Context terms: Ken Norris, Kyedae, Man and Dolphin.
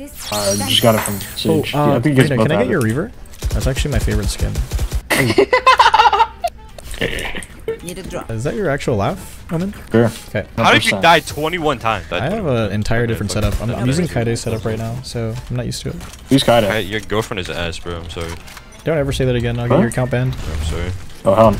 I just got it from Sage. Oh, yeah, can I get your Reaver? That's actually my favorite skin. Need a drop. Is that your actual laugh, Omen? Sure. Okay. How did you die 21 times? I have an entire different setup. I'm using Kyedae's setup right now, so I'm not used to it. Who's Kyedae? Your girlfriend is ass, bro. I'm sorry. Don't ever say that again. I'll get your account banned. I'm sorry. Oh, hell.